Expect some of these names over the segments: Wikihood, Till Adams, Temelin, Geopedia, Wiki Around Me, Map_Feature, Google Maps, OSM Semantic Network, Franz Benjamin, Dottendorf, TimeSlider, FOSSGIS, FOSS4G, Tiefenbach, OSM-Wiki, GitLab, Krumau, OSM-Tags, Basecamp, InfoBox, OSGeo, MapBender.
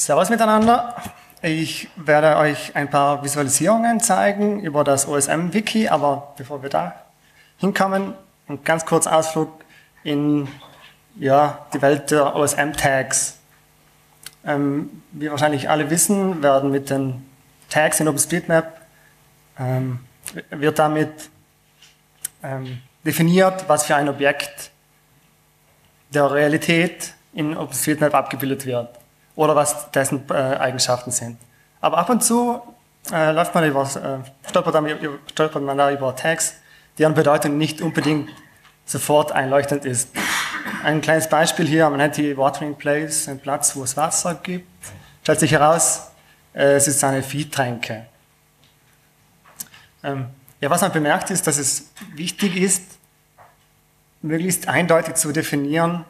Servus miteinander. Ich werde euch ein paar Visualisierungen zeigen über das OSM-Wiki, aber bevor wir da hinkommen, ein ganz kurzer Ausflug in die Welt der OSM-Tags. Wie wahrscheinlich alle wissen, werden mit den Tags in OpenStreetMap wird damit definiert, was für ein Objekt der Realität in OpenStreetMap abgebildet wird oder was dessen Eigenschaften sind. Aber ab und zu stolpert man da über Tags, deren Bedeutung nicht unbedingt sofort einleuchtend ist. Ein kleines Beispiel hier, man nennt die Watering Place, ein Platz, wo es Wasser gibt. Stellt sich heraus, es ist eine Viehtränke. Was man bemerkt ist, dass es wichtig ist, möglichst eindeutig zu definieren,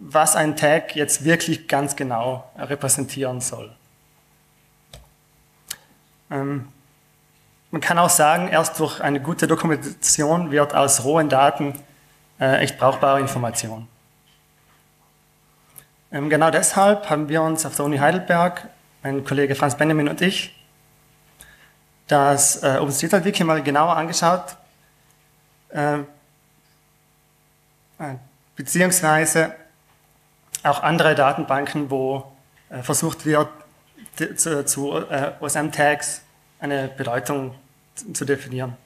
was ein Tag jetzt wirklich ganz genau repräsentieren soll. Man kann auch sagen, erst durch eine gute Dokumentation wird aus rohen Daten echt brauchbare Information. Genau deshalb haben wir uns auf der Uni Heidelberg, mein Kollege Franz Benjamin und ich, das OpenStreetMap-Wiki mal genauer angeschaut, beziehungsweise auch andere Datenbanken, wo versucht wird, zu OSM-Tags eine Bedeutung zu definieren.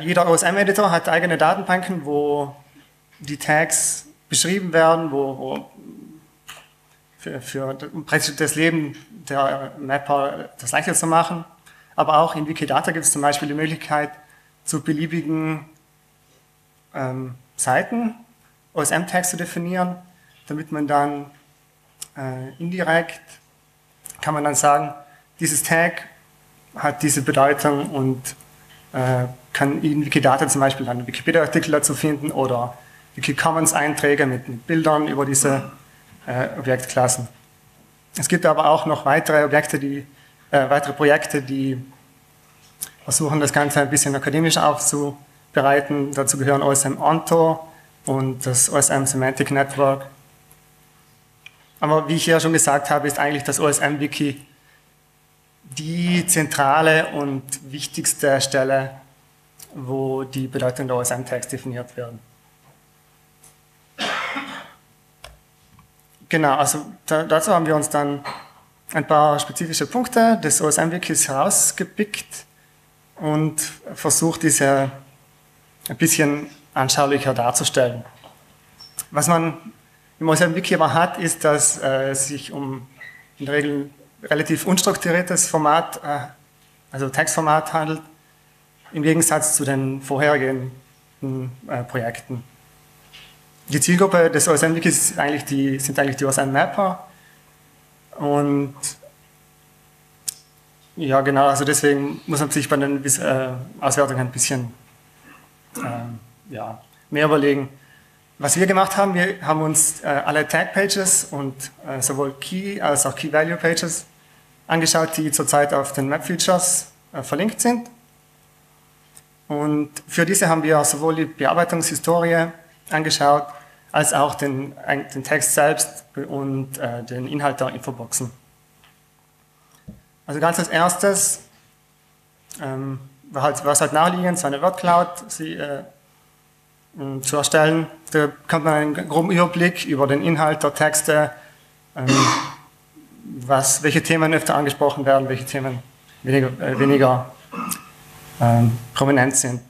Jeder OSM-Editor hat eigene Datenbanken, wo die Tags beschrieben werden, wo um praktisch das Leben der Mapper das leichter zu machen. Aber auch in Wikidata gibt es zum Beispiel die Möglichkeit, zu beliebigen Seiten OSM-Tags zu definieren, damit man dann indirekt kann man dann sagen, dieses Tag hat diese Bedeutung und kann in Wikidata zum Beispiel dann Wikipedia-Artikel dazu finden oder Wiki-Commons-Einträge mit Bildern über diese Objektklassen. Es gibt aber auch noch weitere Objekte, weitere Projekte, die versuchen, das Ganze ein bisschen akademisch aufzubereiten. Dazu gehören OSM-Onto und das OSM Semantic Network. Aber wie ich ja schon gesagt habe, ist eigentlich das OSM-Wiki die zentrale und wichtigste Stelle, wo die Bedeutung der OSM-Tags definiert werden. Genau, also dazu haben wir uns dann ein paar spezifische Punkte des OSM-Wikis herausgepickt und versucht, diese ein bisschen anschaulicher darzustellen. Was man im OSM-Wiki aber hat, ist, dass es sich um in der Regel relativ unstrukturiertes Format, also Textformat handelt, im Gegensatz zu den vorhergehenden Projekten. Die Zielgruppe des OSM-Wikis sind eigentlich die OSM-Mapper und ja genau, also deswegen muss man sich bei den Auswertungen ein bisschen mehr überlegen. Was wir gemacht haben, wir haben uns alle Tag-Pages und sowohl Key- als auch Key-Value-Pages angeschaut, die zurzeit auf den Map-Features verlinkt sind. Und für diese haben wir sowohl die Bearbeitungshistorie angeschaut, als auch den Text selbst und den Inhalt der Infoboxen. Also ganz als erstes, was halt naheliegend, so eine Wordcloud, zu erstellen. Da bekommt man einen groben Überblick über den Inhalt der Texte, welche Themen öfter angesprochen werden, welche Themen weniger prominent sind.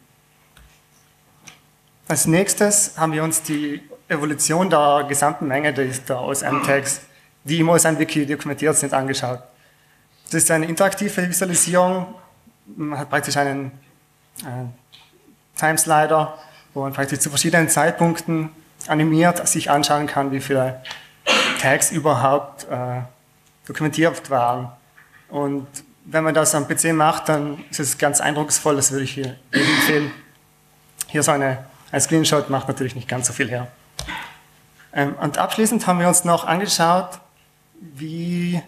Als nächstes haben wir uns die Evolution der gesamten Menge der OSM-Tags, die im OSM-Wiki dokumentiert sind, angeschaut. Das ist eine interaktive Visualisierung, man hat praktisch einen Timeslider, wo man praktisch zu verschiedenen Zeitpunkten animiert sich anschauen kann, wie viele Tags überhaupt dokumentiert waren. Und wenn man das am PC macht, dann ist es ganz eindrucksvoll, das würde ich hier empfehlen. Hier so ein Screenshot macht natürlich nicht ganz so viel her. Und abschließend haben wir uns noch angeschaut, wie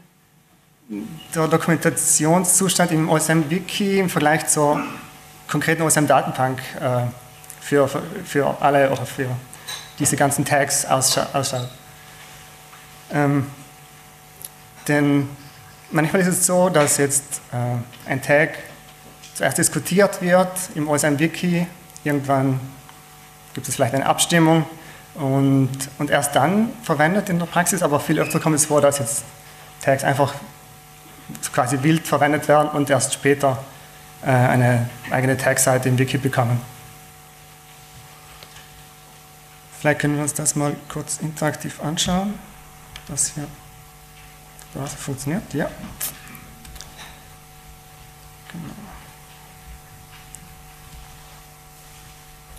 der Dokumentationszustand im OSM-Wiki im Vergleich zur konkreten OSM-Datenbank für alle oder für diese ganzen Tags ausschaut. Denn manchmal ist es so, dass jetzt ein Tag zuerst diskutiert wird im OSM-Wiki, irgendwann gibt es vielleicht eine Abstimmung und erst dann verwendet in der Praxis, aber viel öfter kommt es vor, dass jetzt Tags einfach quasi wild verwendet werden und erst später eine eigene Tag-Seite im Wiki bekommen. Vielleicht können wir uns das mal kurz interaktiv anschauen, dass hier das funktioniert, ja.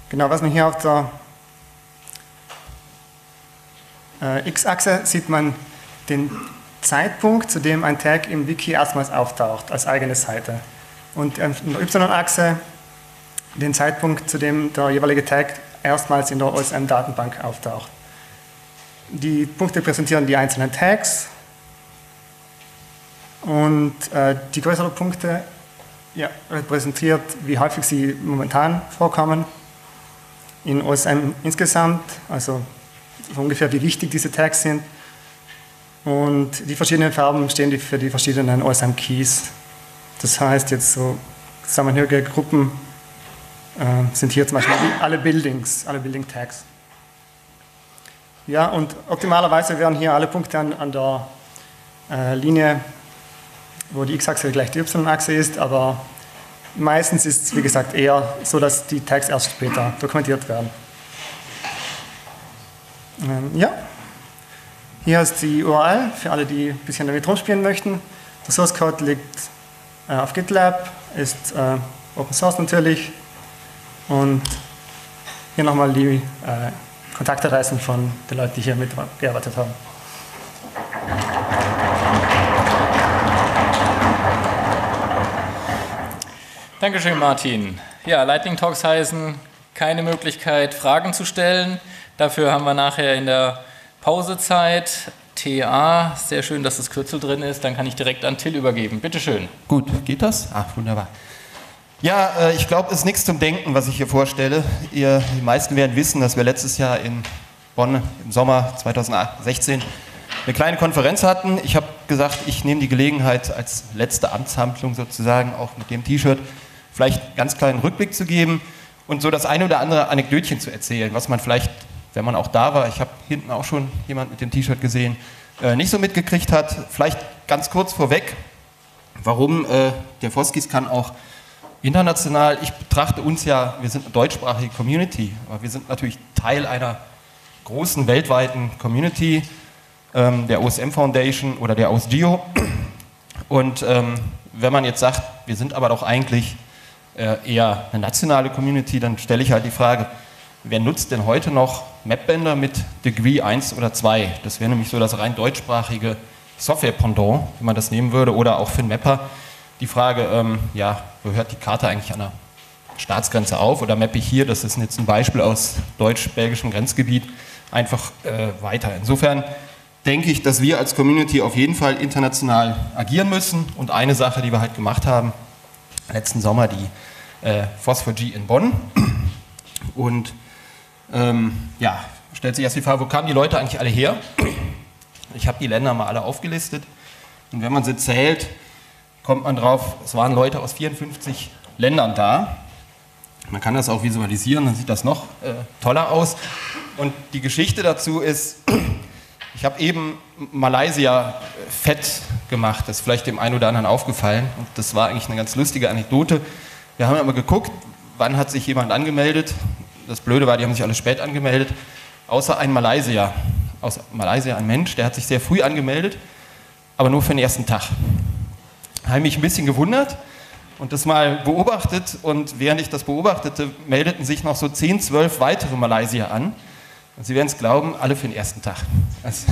Genau, was man hier auf der X-Achse sieht man den Zeitpunkt, zu dem ein Tag im Wiki erstmals auftaucht, als eigene Seite. Und auf der Y-Achse den Zeitpunkt, zu dem der jeweilige Tag erstmals in der OSM-Datenbank auftaucht. Die Punkte präsentieren die einzelnen Tags und die größeren Punkte repräsentiert, wie häufig sie momentan vorkommen in OSM insgesamt, also ungefähr wie wichtig diese Tags sind. Und die verschiedenen Farben stehen für die verschiedenen OSM-Keys. Das heißt, jetzt so zusammenhörige Gruppen sind hier zum Beispiel alle Building-Tags. Ja, und optimalerweise werden hier alle Punkte an der Linie, wo die X-Achse gleich die Y-Achse ist, aber meistens ist es, wie gesagt, eher so, dass die Tags erst später dokumentiert werden. Ja, hier ist die URL für alle, die ein bisschen damit rumspielen möchten. Der Source Code liegt auf GitLab, ist Open Source natürlich, und hier nochmal die Kontaktadressen von den Leuten, die hier mitgearbeitet haben. Dankeschön, Martin. Ja, Lightning Talks heißen, keine Möglichkeit, Fragen zu stellen. Dafür haben wir nachher in der Pausezeit TA. Sehr schön, dass das Kürzel drin ist. Dann kann ich direkt an Till übergeben. Bitte schön. Gut, geht das? Ah, wunderbar. Ja, ich glaube, es ist nichts zum Denken, was ich hier vorstelle. Die meisten werden wissen, dass wir letztes Jahr in Bonn im Sommer 2016 eine kleine Konferenz hatten. Ich habe gesagt, ich nehme die Gelegenheit als letzte Amtshandlung sozusagen, auch mit dem T-Shirt, vielleicht einen ganz kleinen Rückblick zu geben und so das eine oder andere Anekdötchen zu erzählen, was man vielleicht, wenn man auch da war, ich habe hinten auch schon jemand mit dem T-Shirt gesehen, nicht so mitgekriegt hat. Vielleicht ganz kurz vorweg, warum der FOSSGIS kann auch international, ich betrachte uns ja, wir sind eine deutschsprachige Community, aber wir sind natürlich Teil einer großen weltweiten Community, der OSM Foundation oder der OSGeo. Und wenn man jetzt sagt, wir sind aber doch eigentlich eher eine nationale Community, dann stelle ich halt die Frage, wer nutzt denn heute noch MapBender mit Degree 1 oder 2? Das wäre nämlich so das rein deutschsprachige Software-Pendant, wenn man das nehmen würde, oder auch für einen Mapper. Die Frage, ja, wo hört die Karte eigentlich an der Staatsgrenze auf oder mappe ich hier, das ist jetzt ein Beispiel aus deutsch-belgischem Grenzgebiet, einfach weiter. Insofern denke ich, dass wir als Community auf jeden Fall international agieren müssen, und eine Sache, die wir halt gemacht haben, letzten Sommer die FOSSGIS in Bonn, und ja, stellt sich erst die Frage, wo kamen die Leute eigentlich alle her? Ich habe die Länder mal alle aufgelistet, und wenn man sie zählt, kommt man drauf, es waren Leute aus 54 Ländern da. Man kann das auch visualisieren, dann sieht das noch toller aus. Und die Geschichte dazu ist, ich habe eben Malaysia fett gemacht, das ist vielleicht dem einen oder anderen aufgefallen, und das war eigentlich eine ganz lustige Anekdote. Wir haben immer geguckt, wann hat sich jemand angemeldet. Das Blöde war, die haben sich alle spät angemeldet, außer ein Malaysier. Aus Malaysia ein Mensch, der hat sich sehr früh angemeldet, aber nur für den ersten Tag. Habe mich ein bisschen gewundert und das mal beobachtet, und während ich das beobachtete, meldeten sich noch so 10, 12 weitere Malaysier an, und Sie werden es glauben, alle für den ersten Tag. Das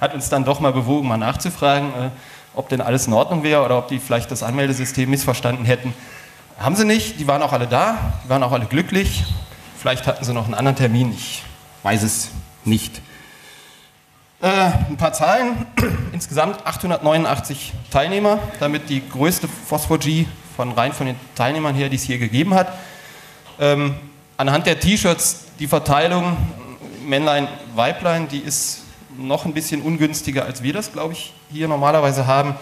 hat uns dann doch mal bewogen, mal nachzufragen, ob denn alles in Ordnung wäre oder ob die vielleicht das Anmeldesystem missverstanden hätten. Haben sie nicht, die waren auch alle da, die waren auch alle glücklich, vielleicht hatten sie noch einen anderen Termin, ich weiß es nicht. Ein paar Zahlen, insgesamt 889 Teilnehmer, damit die größte FOSSGIS von rein von den Teilnehmern her, die es hier gegeben hat. Anhand der T-Shirts die Verteilung Männlein, Weiblein, die ist noch ein bisschen ungünstiger, als wir das, glaube ich, hier normalerweise haben.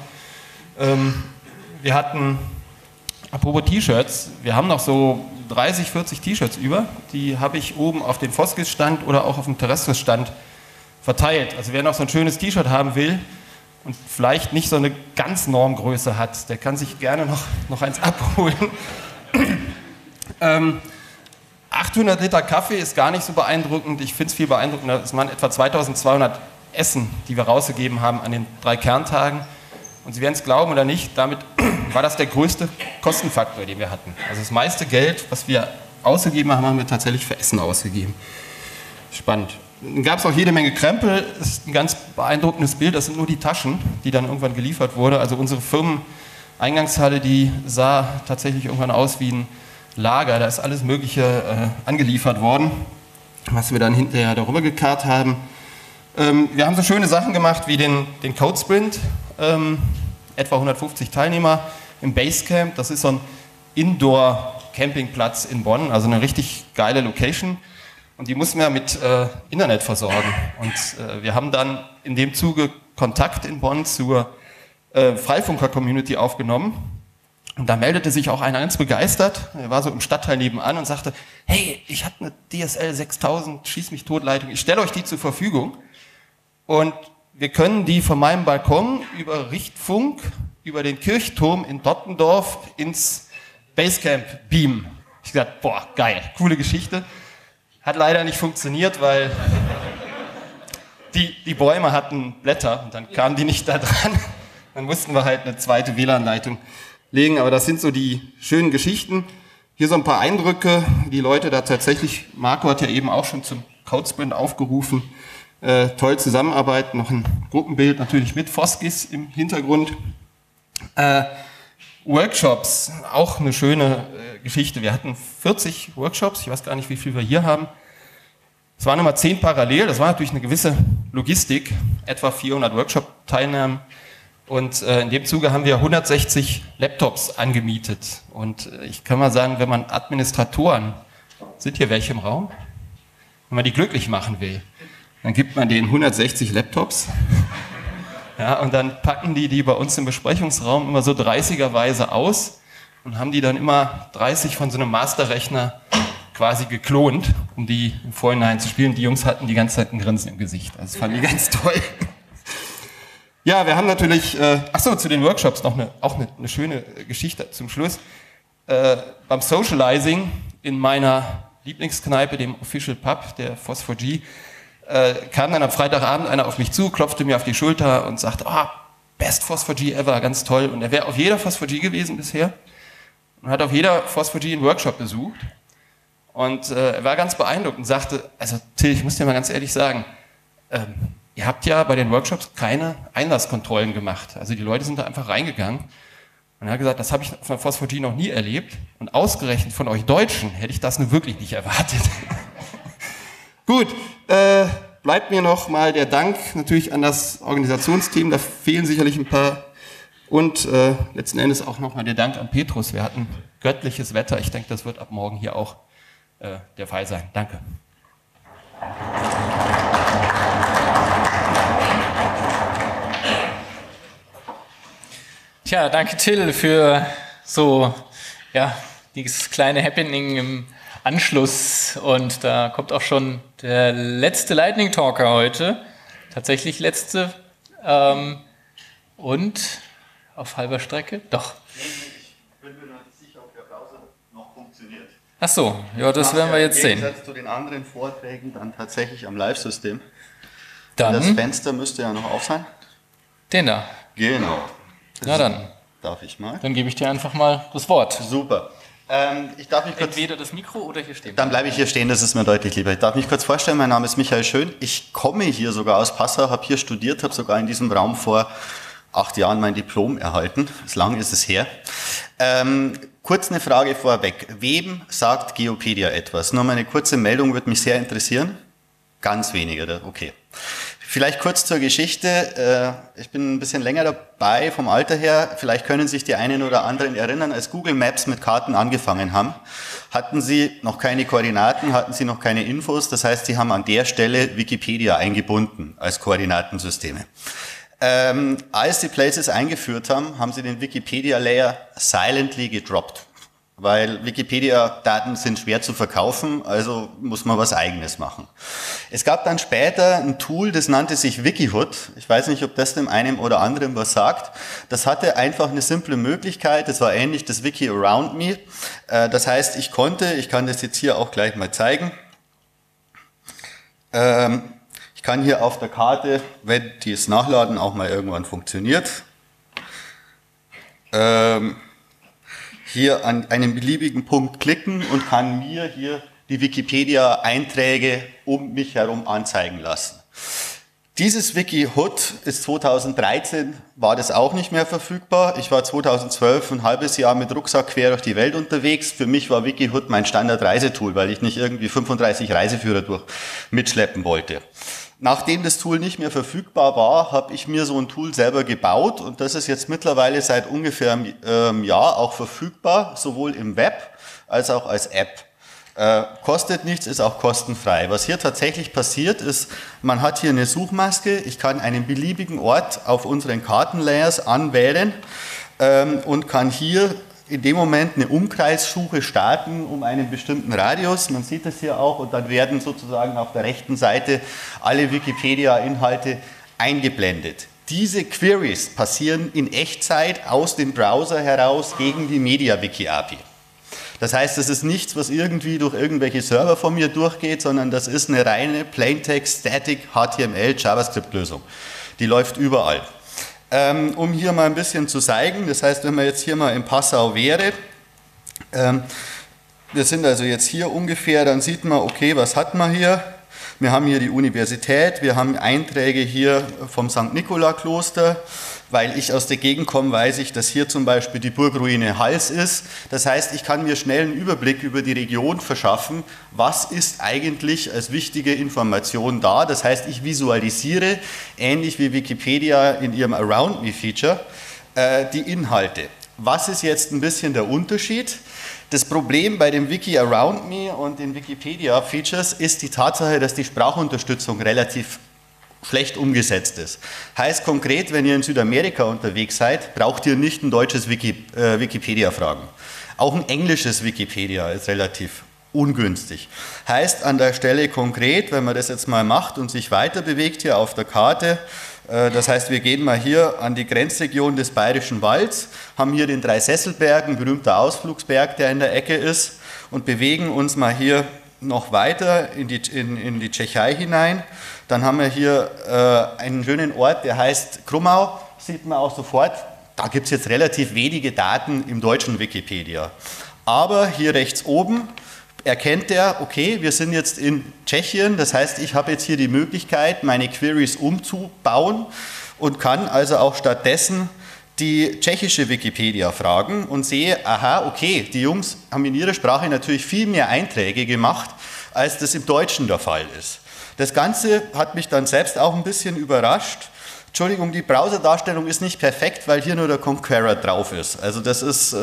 Wir hatten, apropos T-Shirts, wir haben noch so 30, 40 T-Shirts über, die habe ich oben auf dem FOSSGIS-Stand oder auch auf dem Terrestris-Stand verteilt. Also wer noch so ein schönes T-Shirt haben will und vielleicht nicht so eine ganz Normgröße hat, der kann sich gerne noch eins abholen. 800 Liter Kaffee ist gar nicht so beeindruckend, ich finde es viel beeindruckender, es waren etwa 2200 Essen, die wir rausgegeben haben an den 3 Kerntagen. Und Sie werden es glauben oder nicht, damit war das der größte Kostenfaktor, den wir hatten. Also das meiste Geld, was wir ausgegeben haben, haben wir tatsächlich für Essen ausgegeben. Spannend. Dann gab es auch jede Menge Krempel, das ist ein ganz beeindruckendes Bild, das sind nur die Taschen, die dann irgendwann geliefert wurden. Also unsere Firmeneingangshalle, die sah tatsächlich irgendwann aus wie ein Lager, da ist alles Mögliche angeliefert worden, was wir dann hinterher darüber gekarrt haben. Wir haben so schöne Sachen gemacht wie den Code Sprint, etwa 150 Teilnehmer im Basecamp, das ist so ein Indoor-Campingplatz in Bonn, also eine richtig geile Location und die mussten wir mit Internet versorgen und wir haben dann in dem Zuge Kontakt in Bonn zur Freifunker-Community aufgenommen. Und da meldete sich auch einer ganz begeistert, er war so im Stadtteil nebenan und sagte, hey, ich habe eine DSL 6000, schieß mich tot Leitung, ich stelle euch die zur Verfügung und wir können die von meinem Balkon über Richtfunk, über den Kirchturm in Dottendorf ins Basecamp beamen. Ich dachte, boah, geil, coole Geschichte. Hat leider nicht funktioniert, weil die Bäume hatten Blätter und dann kamen die nicht da dran. Dann mussten wir halt eine zweite WLAN-Leitung legen, aber das sind so die schönen Geschichten. Hier so ein paar Eindrücke, die Leute da tatsächlich, Marco hat ja eben auch schon zum Codesprint aufgerufen, toll zusammenarbeiten, noch ein Gruppenbild natürlich mit FOSSGIS im Hintergrund. Workshops, auch eine schöne Geschichte. Wir hatten 40 Workshops, ich weiß gar nicht, wie viel wir hier haben. Es waren immer 10 parallel, das war natürlich eine gewisse Logistik, etwa 400 Workshop-Teilnahmen. Und in dem Zuge haben wir 160 Laptops angemietet. Und ich kann mal sagen, wenn man Administratoren, sind hier welche im Raum? Wenn man die glücklich machen will, dann gibt man denen 160 Laptops. Ja, und dann packen die bei uns im Besprechungsraum immer so 30er-weise aus und haben die dann immer 30 von so einem Masterrechner quasi geklont, um die im Vorhinein zu spielen. Die Jungs hatten die ganze Zeit ein Grinsen im Gesicht. Also das fanden die ganz toll. Ja, wir haben natürlich, achso, zu den Workshops noch eine schöne Geschichte zum Schluss. Beim Socializing in meiner Lieblingskneipe, dem Official Pub, der Foss4G, kam dann am Freitagabend einer auf mich zu, klopfte mir auf die Schulter und sagte, best Foss4G ever, ganz toll. Und er wäre auf jeder Foss4G gewesen bisher und hat auf jeder Foss4G einen Workshop besucht. Und er war ganz beeindruckt und sagte, also Till, ich muss dir mal ganz ehrlich sagen, ihr habt ja bei den Workshops keine Einlasskontrollen gemacht. Also die Leute sind da einfach reingegangen und er hat gesagt, das habe ich von FOSS4G noch nie erlebt und ausgerechnet von euch Deutschen hätte ich das nun wirklich nicht erwartet. Gut, bleibt mir noch mal der Dank natürlich an das Organisationsteam, da fehlen sicherlich ein paar und letzten Endes auch noch mal der Dank an Petrus. Wir hatten göttliches Wetter, ich denke, das wird ab morgen hier auch der Fall sein. Danke. Tja, danke Till für so, ja, dieses kleine Happening im Anschluss und da kommt auch schon der letzte Lightning Talker heute, tatsächlich letzte und auf halber Strecke, doch. Wenn wir nicht sicher, ob der Browser noch funktioniert. Ach so, ja, das werden wir jetzt sehen. Im Gegensatz zu den anderen Vorträgen dann tatsächlich am Live-System. Das Fenster müsste ja noch auf sein. Den da. Genau. Na dann. Darf ich mal? Dann gebe ich dir einfach mal das Wort. Super. Ich darf mich kurz entweder das Mikro oder hier stehen. Dann bleibe ich hier stehen, das ist mir deutlich lieber. Ich darf mich kurz vorstellen, mein Name ist Michael Schön. Ich komme hier sogar aus Passau, habe hier studiert, habe sogar in diesem Raum vor 8 Jahren mein Diplom erhalten. So lange ist es her. Kurz eine Frage vorweg. Wem sagt Geopedia etwas? Nur meine kurze Meldung würde mich sehr interessieren. Ganz wenige, okay. Vielleicht kurz zur Geschichte. Ich bin ein bisschen länger dabei, vom Alter her. Vielleicht können sich die einen oder anderen erinnern, als Google Maps mit Karten angefangen haben, hatten sie noch keine Koordinaten, hatten sie noch keine Infos. Das heißt, sie haben an der Stelle Wikipedia eingebunden als Koordinatensysteme. Als die Places eingeführt haben, haben sie den Wikipedia-Layer silently gedroppt, weil Wikipedia-Daten sind schwer zu verkaufen, also muss man was Eigenes machen. Es gab dann später ein Tool, das nannte sich Wikihood. Ich weiß nicht, ob das dem einen oder anderen was sagt. Das hatte einfach eine simple Möglichkeit, das war ähnlich das Wiki Around Me. Das heißt, ich kann das jetzt hier auch gleich mal zeigen. Ich kann hier auf der Karte, wenn dieses Nachladen auch mal irgendwann funktioniert, hier an einen beliebigen Punkt klicken und kann mir hier die Wikipedia-Einträge um mich herum anzeigen lassen. Dieses Wikihood ist 2013, war das auch nicht mehr verfügbar. Ich war 2012 ein halbes Jahr mit Rucksack quer durch die Welt unterwegs. Für mich war Wikihood mein Standard-Reisetool, weil ich nicht irgendwie 35 Reiseführer mitschleppen wollte. Nachdem das Tool nicht mehr verfügbar war, habe ich mir so ein Tool selber gebaut und das ist jetzt mittlerweile seit ungefähr einem Jahr auch verfügbar, sowohl im Web als auch als App. Kostet nichts, ist auch kostenfrei. Was hier tatsächlich passiert ist, man hat hier eine Suchmaske, ich kann einen beliebigen Ort auf unseren Kartenlayers anwählen und kann hier in dem Moment eine Umkreissuche starten um einen bestimmten Radius. Man sieht das hier auch und dann werden sozusagen auf der rechten Seite alle Wikipedia-Inhalte eingeblendet. Diese Queries passieren in Echtzeit aus dem Browser heraus gegen die MediaWiki-API. Das heißt, das ist nichts, was irgendwie durch irgendwelche Server von mir durchgeht, sondern das ist eine reine Plaintext, Static, HTML, JavaScript-Lösung. Die läuft überall. Um hier mal ein bisschen zu zeigen, das heißt, wenn man jetzt hier mal in Passau wäre, wir sind also jetzt hier ungefähr, dann sieht man, okay, was hat man hier? Wir haben hier die Universität, wir haben Einträge hier vom St. Nikola-Kloster. Weil ich aus der Gegend komme, weiß ich, dass hier zum Beispiel die Burgruine Hals ist. Das heißt, ich kann mir schnell einen Überblick über die Region verschaffen, was ist eigentlich als wichtige Information da. Das heißt, ich visualisiere, ähnlich wie Wikipedia in ihrem Around Me-Feature, die Inhalte. Was ist jetzt ein bisschen der Unterschied? Das Problem bei dem Wiki Around Me und den Wikipedia-Features ist die Tatsache, dass die Sprachunterstützung relativ schlecht umgesetzt ist. Heißt konkret, wenn ihr in Südamerika unterwegs seid, braucht ihr nicht ein deutsches Wikipedia fragen. Auch ein englisches Wikipedia ist relativ ungünstig. Heißt an der Stelle konkret, wenn man das jetzt mal macht und sich weiter bewegt hier auf der Karte, das heißt, wir gehen mal hier an die Grenzregion des Bayerischen Walds, haben hier den Dreisesselberg, ein berühmter Ausflugsberg, der in der Ecke ist, und bewegen uns mal hier noch weiter in die Tschechei hinein. Dann haben wir hier einen schönen Ort, der heißt Krumau, sieht man auch sofort. Da gibt es jetzt relativ wenige Daten im deutschen Wikipedia. Aber hier rechts oben erkennt er, okay, wir sind jetzt in Tschechien, das heißt, ich habe jetzt hier die Möglichkeit, meine Queries umzubauen und kann also auch stattdessen die tschechische Wikipedia fragen und sehe, aha, okay, die Jungs haben in ihrer Sprache natürlich viel mehr Einträge gemacht, als das im Deutschen der Fall ist. Das Ganze hat mich dann selbst auch ein bisschen überrascht. Entschuldigung, die Browserdarstellung ist nicht perfekt, weil hier nur der Conqueror drauf ist. Also das ist,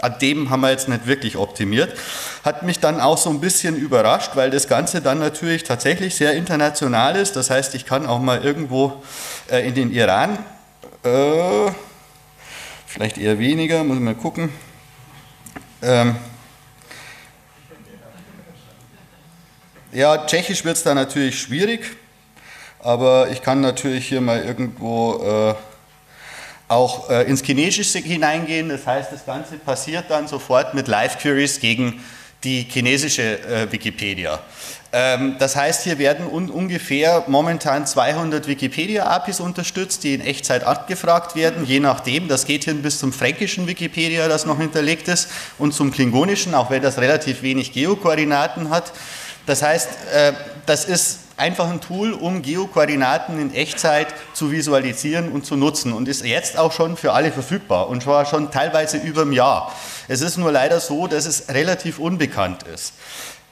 an dem haben wir jetzt nicht wirklich optimiert. Hat mich dann auch so ein bisschen überrascht, weil das Ganze dann natürlich tatsächlich sehr international ist. Das heißt, ich kann auch mal irgendwo in den Iran, vielleicht eher weniger, muss ich mal gucken. Ja, Tschechisch wird es da natürlich schwierig, aber ich kann natürlich hier mal irgendwo auch ins Chinesische hineingehen. Das heißt, das Ganze passiert dann sofort mit Live-Queries gegen die chinesische Wikipedia. Das heißt, hier werden ungefähr momentan 200 Wikipedia-APIs unterstützt, die in Echtzeit abgefragt werden, je nachdem. Das geht hin bis zum fränkischen Wikipedia, das noch hinterlegt ist, und zum klingonischen, auch wenn das relativ wenig Geokoordinaten hat. Das heißt, das ist einfach ein Tool, um Geokoordinaten in Echtzeit zu visualisieren und zu nutzen und ist jetzt auch schon für alle verfügbar und zwar schon teilweise über ein Jahr. Es ist nur leider so, dass es relativ unbekannt ist.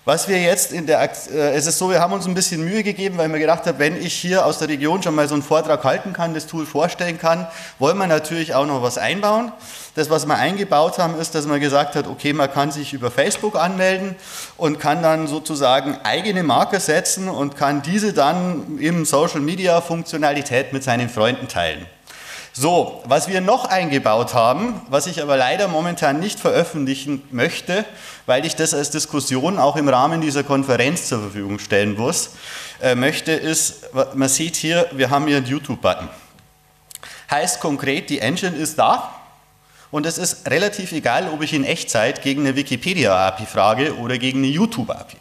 Was wir jetzt in der, es ist so, wir haben uns ein bisschen Mühe gegeben, weil wir gedacht haben, wenn ich hier aus der Region schon mal so einen Vortrag halten kann, das Tool vorstellen kann, wollen wir natürlich auch noch was einbauen. Das, was wir eingebaut haben, ist, dass man gesagt hat, okay, man kann sich über Facebook anmelden und kann dann sozusagen eigene Marker setzen und kann diese dann im Social Media Funktionalität mit seinen Freunden teilen. So, was wir noch eingebaut haben, was ich aber leider momentan nicht veröffentlichen möchte, weil ich das als Diskussion auch im Rahmen dieser Konferenz zur Verfügung stellen möchte, ist, man sieht hier, wir haben hier einen YouTube-Button. Heißt konkret, die Engine ist da und es ist relativ egal, ob ich in Echtzeit gegen eine Wikipedia-API frage oder gegen eine YouTube-API.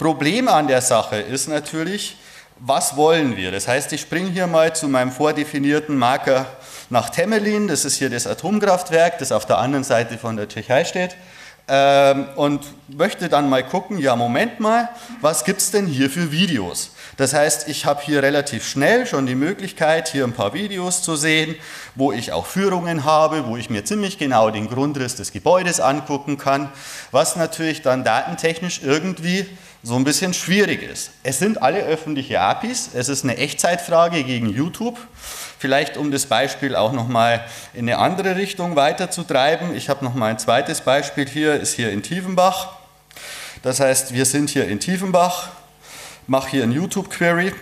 Problem an der Sache ist natürlich, was wollen wir? Das heißt, ich springe hier mal zu meinem vordefinierten Marker nach Temelin, das ist hier das Atomkraftwerk, das auf der anderen Seite von der Tschechei steht, und möchte dann mal gucken, ja Moment mal, was gibt es denn hier für Videos? Das heißt, ich habe hier relativ schnell schon die Möglichkeit, hier ein paar Videos zu sehen, wo ich auch Führungen habe, wo ich mir ziemlich genau den Grundriss des Gebäudes angucken kann, was natürlich dann datentechnisch irgendwie so ein bisschen schwierig ist. Es sind alle öffentliche APIs, es ist eine Echtzeitfrage gegen YouTube. Vielleicht um das Beispiel auch nochmal in eine andere Richtung weiterzutreiben. Ich habe nochmal ein zweites Beispiel hier, ist hier in Tiefenbach. Das heißt, wir sind hier in Tiefenbach, mache hier ein YouTube-Query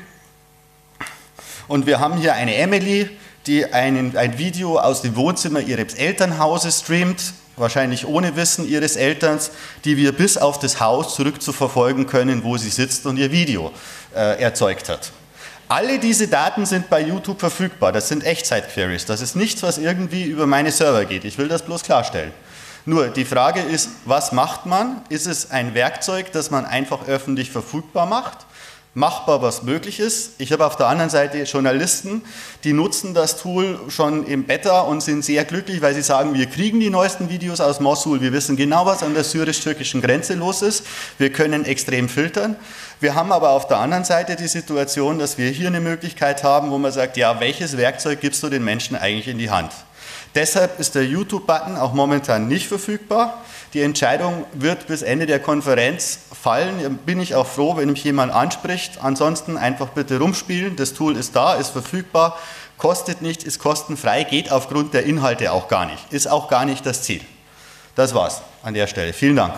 und wir haben hier eine Emily, die ein Video aus dem Wohnzimmer ihres Elternhauses streamt, wahrscheinlich ohne Wissen ihres Elterns, die wir bis auf das Haus zurückzuverfolgen können, wo sie sitzt und ihr Video erzeugt hat. Alle diese Daten sind bei YouTube verfügbar, das sind Echtzeit-Queries, das ist nichts, was irgendwie über meine Server geht, ich will das bloß klarstellen. Nur die Frage ist, was macht man? Ist es ein Werkzeug, das man einfach öffentlich verfügbar macht? Machbar, was möglich ist. Ich habe auf der anderen Seite Journalisten, die nutzen das Tool schon im Beta und sind sehr glücklich, weil sie sagen, wir kriegen die neuesten Videos aus Mossul, wir wissen genau, was an der syrisch-türkischen Grenze los ist, wir können extrem filtern. Wir haben aber auf der anderen Seite die Situation, dass wir hier eine Möglichkeit haben, wo man sagt, ja, welches Werkzeug gibst du den Menschen eigentlich in die Hand? Deshalb ist der YouTube-Button auch momentan nicht verfügbar. Die Entscheidung wird bis Ende der Konferenz fallen. Bin ich auch froh, wenn mich jemand anspricht. Ansonsten einfach bitte rumspielen. Das Tool ist da, ist verfügbar, kostet nicht, ist kostenfrei, geht aufgrund der Inhalte auch gar nicht. Ist auch gar nicht das Ziel. Das war's an der Stelle. Vielen Dank.